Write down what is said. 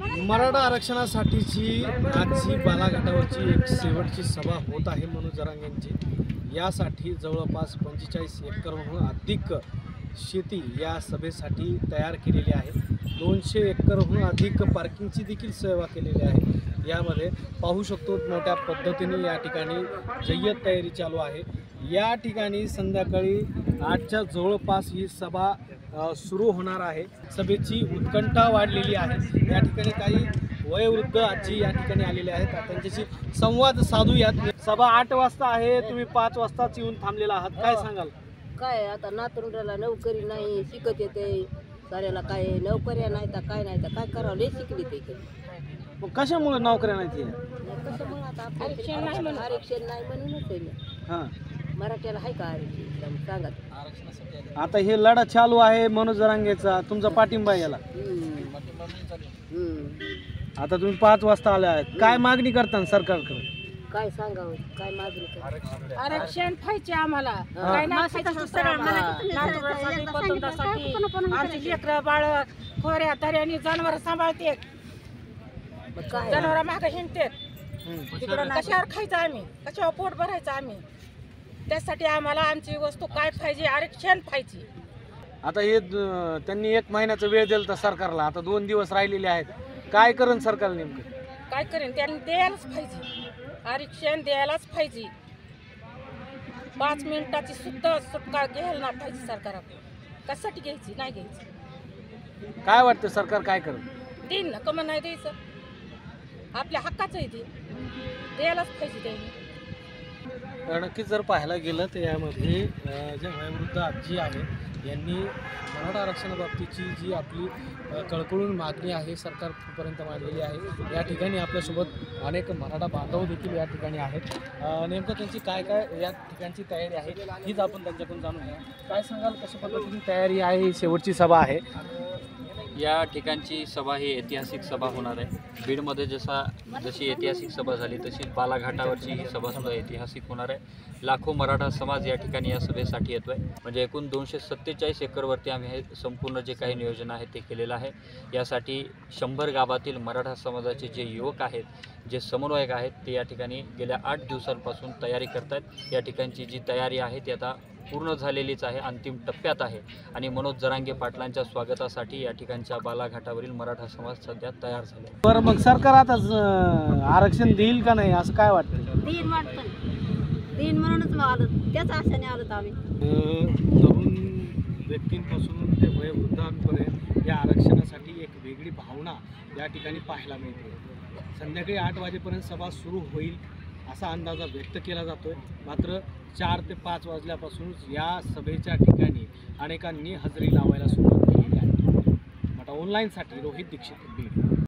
मराठा आरक्षणासाठीची आजची बालाघाटावरची एक शेवटची सभा होत आहे मनोज जरांगेंची। यासाठी जवळपास 45 एकरहून अधिक शेती या सभेसाठी तयार केलेली आहे। 200 एकरहून अधिक पार्किंगची देखील सेवा केलेली आहे। यामध्ये पाहू शकतो मोठ्या पद्धतीने या ठिकाणी जय्यत तयारी चालू आहे। या ठिकाणी संध्याकाळी 8च्या जवळपास ही सभा सुरू होणार आहे। सभेची उत्कंठा वाढलेली आहे। या ठिकाणी काही वयोवृद्ध आजी या ठिकाणी आलेले आहेत, त्यांच्याशी संवाद साधूयात। सभा 8 वाजता आहे, तुम्ही 5 वाजताच येऊन थांबलेला आहात, काय सांगाल? काय आता नातरुंडाला नोकरी नाही, शिकत येते साऱ्याला, काय नोकऱ्या नाही तर काय नाही तर काय करावं, लय शिकली ते कशामुळे नोकऱ्या नाही ते आरक्षण नाही म्हणूनच हां मराठ्याला आहे का आरक्षण सांगत। आता हे लढा चालू आहे मनोज जरांगेचा, तुमचा पाठिंबा याला। आता तुम्ही 5 वाजता आले आहेत, काय मागणी करता सरकारकडे? काय सांगावं, काय मागणी? आरक्षण पाहिजे आम्हाला, काय नाही आमचे बाळ खोऱ्या तऱ्याने जनावर सांभाळते, जनावर मागे हिंडते, कशावर खायचं आम्ही, कशावर पोट भरायचं आम्ही, त्यासाठी आम्हाला आमची वस्तू काय पाहिजे, आरक्षण पाहिजे। आता हे त्यांनी 1 महिन्याचा वेळ दिला सरकारला, आता 2 दिवस राहिलेले आहेत, काय करेन सरकार नेमकं? काय करेन त्यांनी द्यायलाच पाहिजे, आरक्षण द्यायलाच पाहिजे, 5 मिनिटाची सुद्धा सुटका घ्यायला ना पाहिजे सरकार, कशासाठी घ्यायची नाही घ्यायची। काय वाटतं सरकार काय करेल? देईन ना, कमन नाही द्यायचं, आपल्या हक्काचं आहे, ते द्यायलाच पाहिजे त्यांनी। नक्कीच जर पाहायला गेलं तर यामध्ये जे वयोवृद्ध आजी आहे यांनी मराठा आरक्षणाबाबतीची जी आपली कळकळून मागणी आहे सरकारपर्यंत मांडलेली आहे। या ठिकाणी आपल्यासोबत अनेक मराठा बांधव देखील या ठिकाणी आहेत। नेमकं त्यांची काय काय या ठिकाणची तयारी आहे हीच आपण त्यांच्याकडून जाणून घ्या। काय सांगाल, कशा पद्धतीची तयारी आहे? ही शेवटची सभा आहे, या ठिकाणची सभा ही ऐतिहासिक सभा होणार आहे। बीडमध्ये जशी ऐतिहासिक सभा झाली तशी बालाघाटावरची ही सभासुद्धा ऐतिहासिक होणार आहे। लाखो मराठा समाज या ठिकाणी या सभेसाठी येतो आहे, म्हणजे एकूण 247 एकरवरती आम्ही हे संपूर्ण जे काही नियोजन आहे ते केलेलं आहे। यासाठी 100 गावातील मराठा समाजाचे जे युवक आहेत, जे समन्वयक आहेत, ते या ठिकाणी गेल्या 8 दिवसांपासून तयारी करत आहेत। या ठिकाणची जी तयारी आहे ती आता पूर्ण झालेलीच आहे, अंतिम टप्प्यात आहे आणि मनोज जरांगे पाटलांच्या स्वागतासाठी या ठिकाणच्या बालाघाटावरील मराठा समाज सध्या तयार झाला। बरं, मग सरकार आता आरक्षण देईल का नाही असं काय वाटतं? देईल वाटतं, देईल म्हणूनच आलो, त्याच आशेने आलो आम्ही। तरुण व्यक्तींपासून ते वयोवृद्धांपर्यंत या आरक्षणासाठी एक वेगळी भावना या ठिकाणी पाहायला मिळते। संध्याकाळी 8 वाजेपर्यंत सभा सुरू होईल असा अंदाजा व्यक्त केला जातोय। मात्र 4 ते 5 वाजल्यापासून या सभेच्या ठिकाणी अनेकांनी हजेरी लावायला सुरुवात केली आहे। मराठा ऑनलाईनसाठी रोहित दीक्षित, बीड।